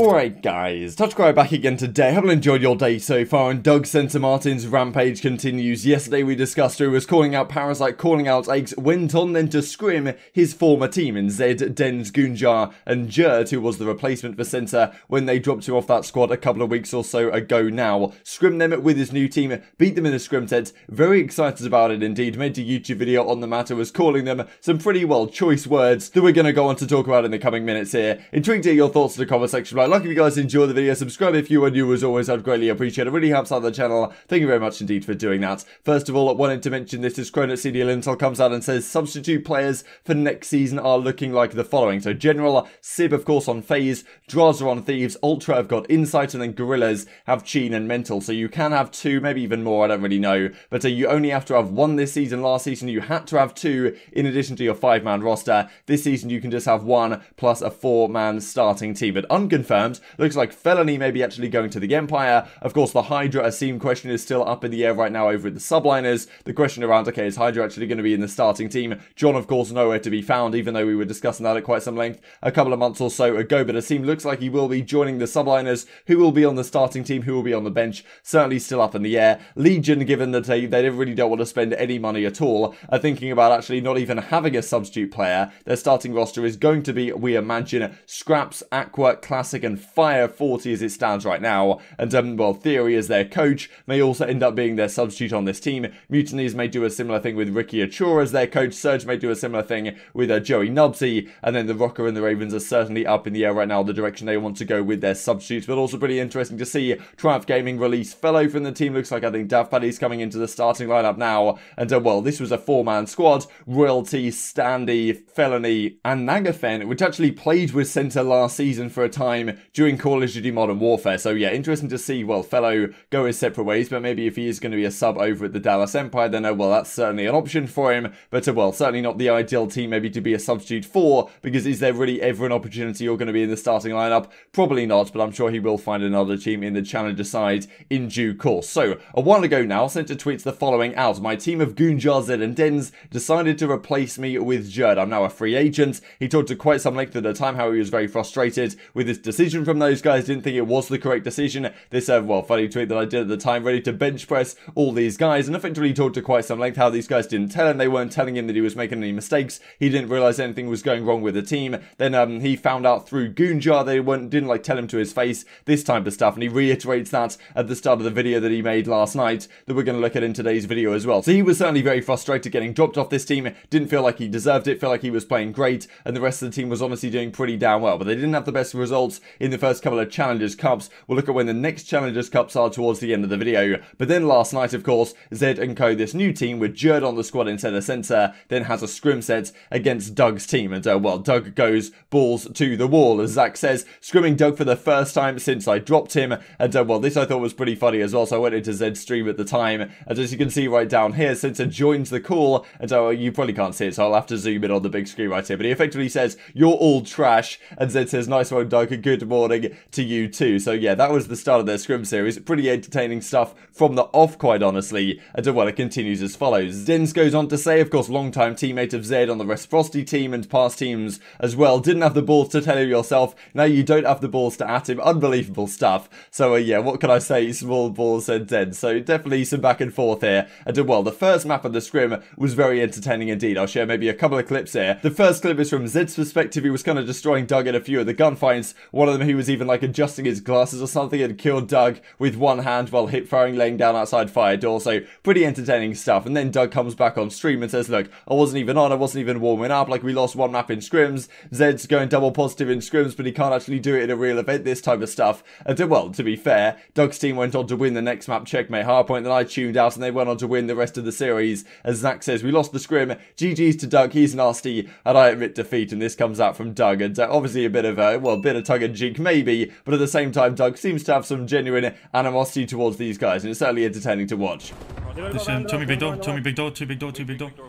Alright guys, Touchcry back again today. Hope you enjoyed your day so far, and Doug Censor Martin's rampage continues. Yesterday we discussed who was calling out Parasite, calling out Aix, went on then to scrim his former team in Zed, Denz, Gunnar and Jurd, who was the replacement for Censor when they dropped him off that squad a couple of weeks or so ago now. Scrim them with his new team, beat them in a scrim tent, very excited about it indeed, made a YouTube video on the matter, was calling them some pretty well choice words that we're going to go on to talk about in the coming minutes here. Intrigued to hear your thoughts in the comment section below. Like if you guys enjoyed the video, subscribe if you are new, as always I'd greatly appreciate it. It really helps out the channel. Thank you very much indeed for doing that. First of all, I wanted to mention this is CDL. Intel comes out and says substitute players for next season are looking like the following. So General, Sib of course on FaZe, Drazer on Thieves, Ultra have got Insight, and then Gorillas have Cheen and Mental. So you can have two, maybe even more, I don't really know. But you only have to have one this season. Last season you had to have two in addition to your 5-man roster. This season you can just have one plus a 4-man starting team. But unconfirmed, looks like Felony may be actually going to the Empire. Of course, the Hydra Asim question is still up in the air right now over at the Subliners. The question around, okay, is Hydra actually going to be in the starting team? John, of course, nowhere to be found, even though we were discussing that at quite some length a couple of months or so ago. But Asim looks like he will be joining the Subliners. Who will be on the starting team? Who will be on the bench? Certainly still up in the air. Legion, given that they really don't want to spend any money at all, are thinking about actually not even having a substitute player. Their starting roster is going to be, we imagine, Scraps, Aqua, Classic, and Fire 40 as it stands right now. And well, Theory as their coach may also end up being their substitute on this team. Mutinies may do a similar thing with Ricky Achura as their coach. Surge may do a similar thing with Joey Nubsy, and then the Rocker and the Ravens are certainly up in the air right now, the direction they want to go with their substitutes. But also pretty interesting to see Triumph Gaming release Fellow from the team. Looks like I think Dav Paddy's coming into the starting lineup now. And well, this was a 4-man squad: Royalty, Standy, Felony and Nagafen, which actually played with Center last season for a time during Call of Duty Modern Warfare. So yeah, interesting to see, well, Fellow go his separate ways, but maybe if he is going to be a sub over at the Dallas Empire, then well, that's certainly an option for him. But well, certainly not the ideal team maybe to be a substitute for, because is there really ever an opportunity you're going to be in the starting lineup? Probably not, but I'm sure he will find another team in the Challenger side in due course. So a while ago now, Center tweets the following out: my team of Gunjar, Zed and Denz decided to replace me with Jurd. I'm now a free agent. He talked to quite some length at the time how he was very frustrated with his decision from those guys, didn't think it was the correct decision. This, well, funny tweet that I did at the time, ready to bench press all these guys, and effectively talked to quite some length how these guys didn't tell him, they weren't telling him that he was making any mistakes, he didn't realise anything was going wrong with the team. Then he found out through Gunjar, they didn't like tell him to his face, this type of stuff, and he reiterates that at the start of the video that he made last night, that we're going to look at in today's video as well. So he was certainly very frustrated getting dropped off this team, didn't feel like he deserved it, felt like he was playing great, and the rest of the team was honestly doing pretty damn well, but they didn't have the best results in the first couple of Challengers Cups. We'll look at when the next Challengers Cups are towards the end of the video. But then last night, of course, Zed and Co, this new team with Jurd on the squad instead of Censor, then has a scrim set against Doug's team. And well, Doug goes balls to the wall, as Zach says, scrimming Doug for the first time since I dropped him. And well, this I thought was pretty funny as well, so I went into Zed's stream at the time. And as you can see right down here, Censor joins the call, and you probably can't see it, so I'll have to zoom in on the big screen right here. But he effectively says, "You're all trash," and Zed says, "Nice one, Doug. Good morning to you too." So yeah, that was the start of their scrim series. Pretty entertaining stuff from the off, quite honestly. And well, it continues as follows. Denz goes on to say, of course, long-time teammate of Zed on the Reciprocity team and past teams as well. Didn't have the balls to tell him yourself. Now you don't have the balls to at him. Unbelievable stuff. So yeah, what can I say? Small balls, said Denz. So definitely some back and forth here. And well, the first map of the scrim was very entertaining indeed. I'll share maybe a couple of clips here. The first clip is from Zed's perspective. He was kind of destroying Doug in a few of the gunfights. One of them, he was even like adjusting his glasses or something and killed Doug with one hand while hip firing, laying down outside fire door. So pretty entertaining stuff. And then Doug comes back on stream and says, "Look, I wasn't even on. I wasn't even warming up. Like, we lost one map in scrims. Zed's going double positive in scrims, but he can't actually do it in a real event. This type of stuff." And well, to be fair, Doug's team went on to win the next map, Checkmate Hardpoint. Then I tuned out, and they went on to win the rest of the series. As Zach says, "We lost the scrim. GG's to Doug. He's nasty, and I admit defeat." And this comes out from Doug, and obviously a bit of a bit of tug and cheek maybe, but at the same time Doug seems to have some genuine animosity towards these guys, and it's certainly entertaining to watch. This Tommy big door, Tommy big door, two big door, two big door. Go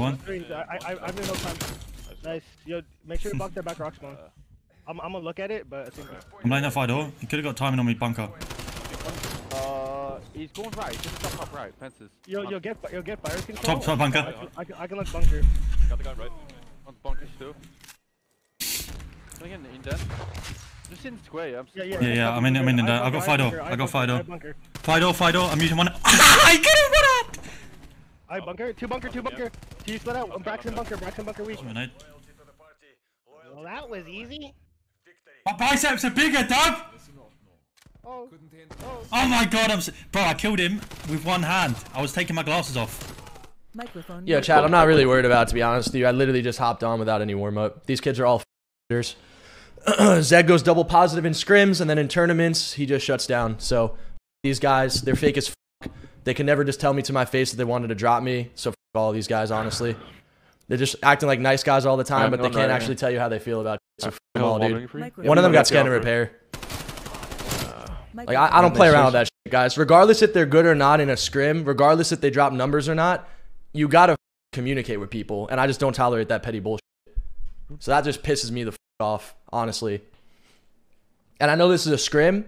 on. I've been no time. Nice. Yo, make sure you block that back rock spawn. I'm gonna look at it, but I'm laying that fire door. He could have got timing on me bunker. He's going right. Just top up right fences. Yo, you'll get fire control. Top bunker. I can look bunker. Got the gun right. On bunkish too. Can I get an in death? Just in square, yeah. Yeah, I'm in there. I got Fido. I got Fido. Fido, I'm using one. I get him, I bunker, two bunker. Two split out. Braxton bunker weak. Well, that was easy. My biceps are bigger, Doug! Oh my god, I'm so bro, I killed him with one hand. I was taking my glasses off. Microphone. Yeah, Chad, I'm not really worried about it, to be honest with you. I literally just hopped on without any warm-up. These kids are all f***ers. Zed goes double positive in scrims, and then in tournaments, he just shuts down. So, these guys, they're fake as f***. They can never just tell me to my face that they wanted to drop me. So, f*** all these guys, honestly. They're just acting like nice guys all the time, but they can't actually tell you how they feel about it. So, f*** them all, dude. One of them got scan and repair. Like, I don't play around with that shit, guys. Regardless if they're good or not in a scrim, regardless if they drop numbers or not, you gotta communicate with people, and I just don't tolerate that petty bullshit. So that just pisses me the off, honestly. And I know this is a scrim,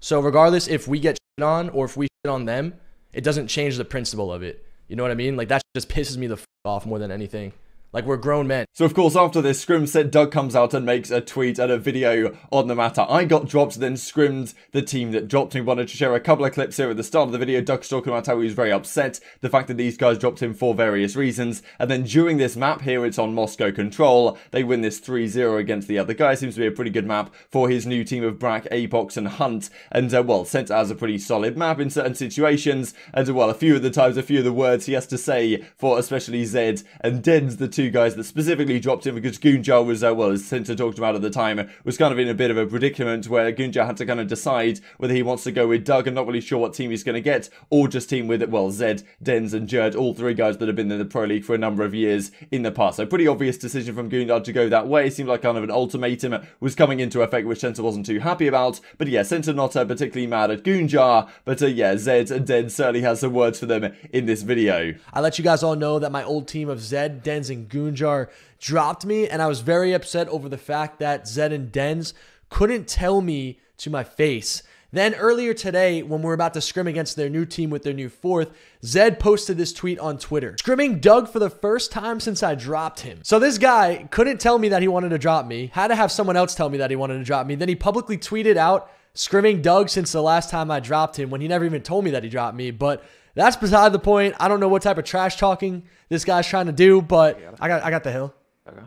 so regardless if we get shit on or if we shit on them, it doesn't change the principle of it. You know what I mean? Like, that just pisses me the off more than anything. Like, we're grown men. So, of course, after this scrim set, Doug comes out and makes a tweet and a video on the matter. I got dropped, then scrimmed the team that dropped me. Wanted to share a couple of clips here at the start of the video. Doug's talking about how he was very upset, the fact that these guys dropped him for various reasons. And then during this map here, it's on Moscow Control. They win this 3-0 against the other guy. It seems to be a pretty good map for his new team of Brack, Apox, and Hunt. And, well, sent as a pretty solid map in certain situations. And, well, a few of the times, a few of the words he has to say for especially Zed and Denz, the two guys that specifically dropped him because Gunjar was, well, as Center talked about at the time, was kind of in a bit of a predicament where Gunjar had to kind of decide whether he wants to go with Doug and not really sure what team he's going to get, or just team with, well, Zed, Denz, and Jurd, all three guys that have been in the Pro League for a number of years in the past. So pretty obvious decision from Gunjar to go that way. It seemed like kind of an ultimatum was coming into effect, which Center wasn't too happy about. But yeah, Center not particularly mad at Gunjar, but yeah, Zed and Denz certainly has some words for them in this video. I let you guys all know that my old team of Zed, Denz, and Gunjar dropped me, and I was very upset over the fact that Zed and Denz couldn't tell me to my face. Then earlier today, when we were about to scrim against their new team with their new fourth, Zed posted this tweet on Twitter, scrimming Doug for the first time since I dropped him. So this guy couldn't tell me that he wanted to drop me, had to have someone else tell me that he wanted to drop me. Then he publicly tweeted out, scrimming Doug since the last time I dropped him, when he never even told me that he dropped me. But that's beside the point. I don't know what type of trash talking this guy's trying to do, but I got the hill. Okay.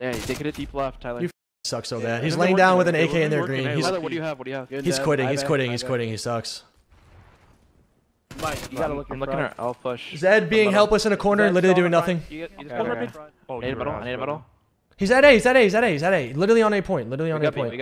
Yeah, he's taking a deep left, Tyler. You suck so bad. He's laying down with an AK in their green. Tyler, what do you have? What do you have? He's quitting. He's quitting. He's quitting. He sucks. Mike, you gotta look. I'm looking at alpha. Zed being helpless in a corner, literally doing nothing. Oh, I need a battle. I need a battle. He's at A. He's at A. He's at A. He's at A. Literally on A point. Literally on A point.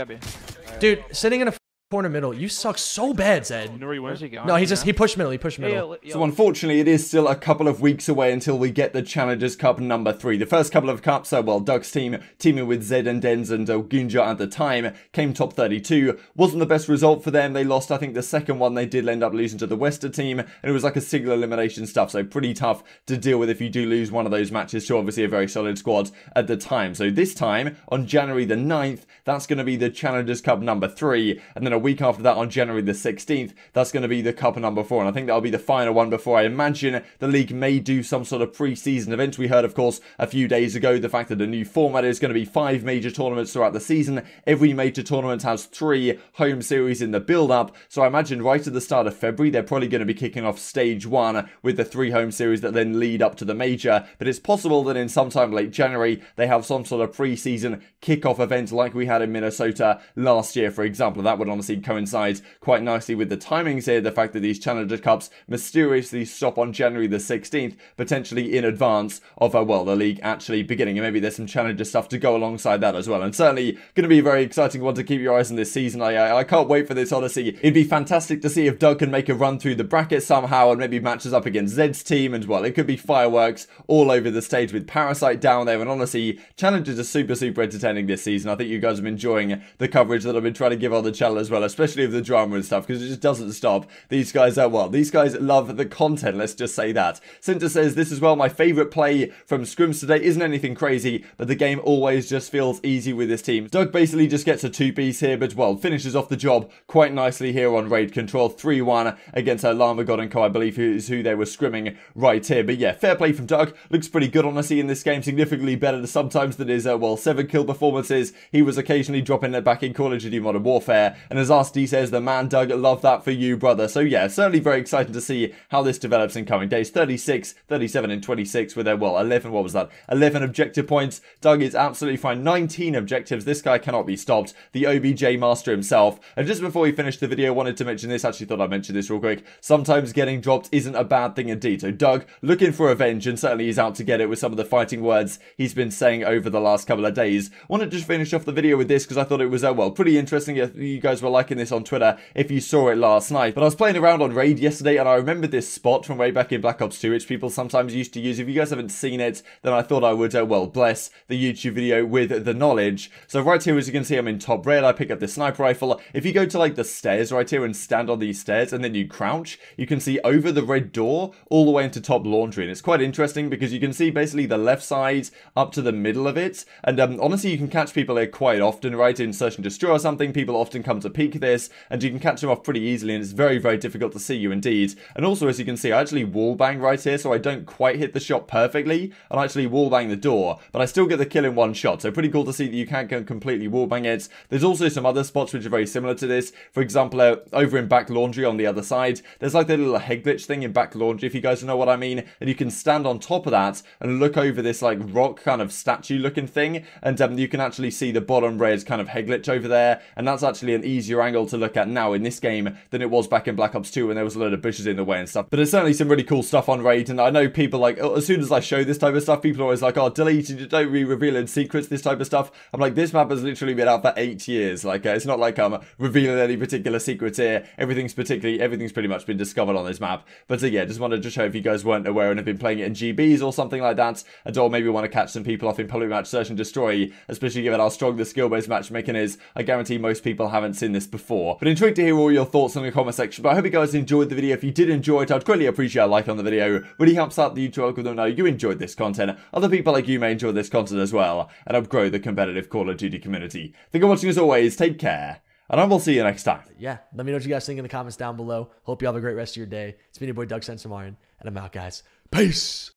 Dude, sitting in a corner middle. You suck so bad, Zed. No, he just, he pushed middle. He pushed middle. So unfortunately, it is still a couple of weeks away until we get the Challengers Cup #3. The first couple of cups, well, Doug's team, teaming with Zed and Denz and Gunjar at the time, came top 32. Wasn't the best result for them. They lost, I think, the second one. They did end up losing to the Wester team, and it was like a single elimination stuff. So pretty tough to deal with if you do lose one of those matches to obviously a very solid squad at the time. So this time, on January the 9th, that's going to be the Challengers Cup #3, and then a week after that on January the 16th, that's going to be the cup #4, and I think that'll be the final one before I imagine the league may do some sort of pre-season event. We heard, of course, a few days ago the fact that the new format is going to be 5 major tournaments throughout the season. Every major tournament has 3 home series in the build-up, so I imagine right at the start of February they're probably going to be kicking off stage 1 with the 3 home series that then lead up to the major, but it's possible that in sometime late January they have some sort of pre-season kickoff event like we had in Minnesota last year, for example. That would honestly coincides quite nicely with the timings here, the fact that these Challenger Cups mysteriously stop on January the 16th, potentially in advance of, well, the league actually beginning, and maybe there's some Challenger stuff to go alongside that as well, and certainly going to be a very exciting one to keep your eyes on this season. I can't wait for this, honestly. It'd be fantastic to see if Doug can make a run through the bracket somehow and maybe matches up against Zed's team, and, well, it could be fireworks all over the stage with Parasite down there, and honestly, Challengers are super, super entertaining this season. I think you guys have been enjoying the coverage that I've been trying to give on the channel as well. well, especially with the drama and stuff, because it just doesn't stop. These guys are, well, these guys love the content, let's just say that. Cinta says, this is, well, my favourite play from scrims today. Isn't anything crazy, but the game always just feels easy with this team. Doug basically just gets a two-piece here, but, well, finishes off the job quite nicely here on Raid Control. 3-1 against Llama God and Co, I believe, is who they were scrimming right here. But yeah, fair play from Doug. Looks pretty good, honestly, in this game. Significantly better sometimes than his, well, 7-kill performances. He was occasionally dropping it back in Call of Duty Modern Warfare. And as RCD says, the man, Doug, love that for you, brother. So yeah, certainly very exciting to see how this develops in coming days. 36, 37, and 26 with their, well, 11, what was that? 11 objective points. Doug is absolutely fine. 19 objectives. This guy cannot be stopped. The OBJ master himself. And just before we finish the video, wanted to mention this. Actually thought I'd mention this real quick. Sometimes getting dropped isn't a bad thing indeed. So Doug, looking for revenge, and certainly he's out to get it with some of the fighting words he's been saying over the last couple of days. Wanted to just finish off the video with this because I thought it was, well, pretty interesting. You guys were liking this on Twitter if you saw it last night. But I was playing around on Raid yesterday and I remembered this spot from way back in Black Ops 2, which people sometimes used to use. If you guys haven't seen it, then I thought I would, well, bless the YouTube video with the knowledge. So right here, as you can see, I'm in top red. I pick up this sniper rifle. If you go to, like, the stairs right here and stand on these stairs and then you crouch, you can see over the red door all the way into top laundry. And it's quite interesting because you can see basically the left side up to the middle of it. And honestly, you can catch people here quite often, right? In Search and Destroy or something, people often come to peek this and you can catch them off pretty easily, and it's very, very difficult to see you indeed. And also, as you can see, I actually wallbang right here, so I don't quite hit the shot perfectly. And I actually wallbang the door, but I still get the kill in one shot. So pretty cool to see that you can't completely wallbang it. There's also some other spots which are very similar to this. For example, over in back laundry on the other side, there's like that little head glitch thing in back laundry, if you guys know what I mean. And you can stand on top of that and look over this like rock kind of statue looking thing, and you can actually see the bottom red kind of head glitch over there. And that's actually an easier angle to look at now in this game than it was back in Black Ops 2 when there was a load of bushes in the way and stuff. But there's certainly some really cool stuff on Raid, and I know people, like, as soon as I show this type of stuff, people are always like, oh, delete it, don't re-reveal secrets, this type of stuff. I'm like, this map has literally been out for 8 years. Like, it's not like I'm revealing any particular secrets here. Everything's pretty much been discovered on this map. But yeah, just wanted to show if you guys weren't aware and have been playing it in GBs or something like that, and or maybe want to catch some people off in public match Search and Destroy, especially given how strong the skill-based matchmaking is. I guarantee most people haven't seen this before. But intrigued to hear all your thoughts in the comment section. But I hope you guys enjoyed the video. If you did enjoy it, I'd greatly appreciate a like on the video. Really helps out the YouTube algorithm. Now you enjoyed this content, other people like you may enjoy this content as well, and outgrow the competitive Call of Duty community. Thank you for watching as always. Take care, and I will see you next time. Yeah, let me know what you guys think in the comments down below. Hope you have a great rest of your day. It's been your boy Doug Censor Martin, and I'm out, guys. Peace.